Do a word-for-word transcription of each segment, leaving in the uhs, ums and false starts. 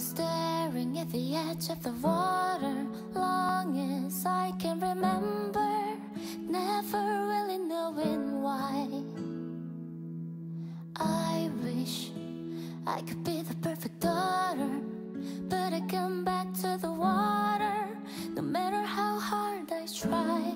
I'm staring at the edge of the water, long as I can remember, never really knowing why. I wish I could be the perfect daughter, but I come back to the water, no matter how hard I try.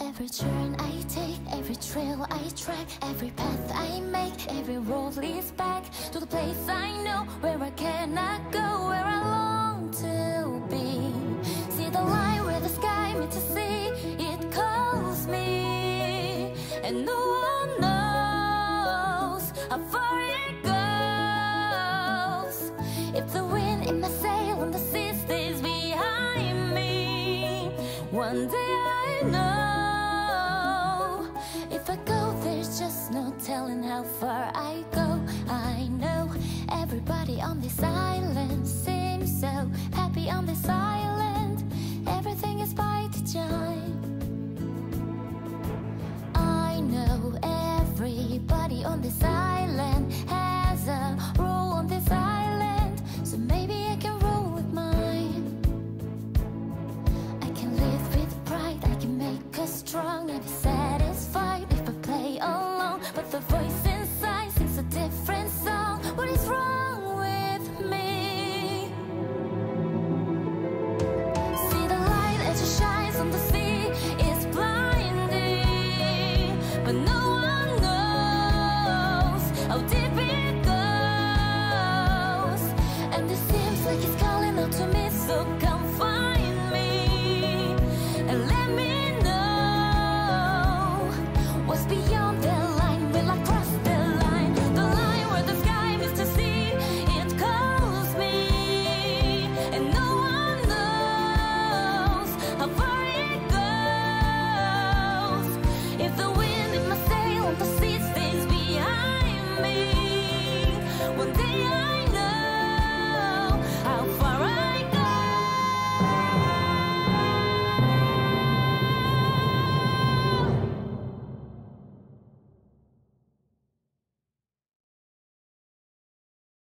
Every turn I take, every trail I track, every path I make, every road leads back to the place I know, where I cannot go, where I long to be. See the line where the sky meets the sea, it calls me, and no one knows how far it goes. If the wind in my sail and the sea stays behind me, one day I know. Just no telling how far I go. I know everybody on this island seems so happy on this island. Everything is by design. I know everybody on this island has a role on this island, so maybe I can roll with mine. I can live with pride, I can make us strong and sad.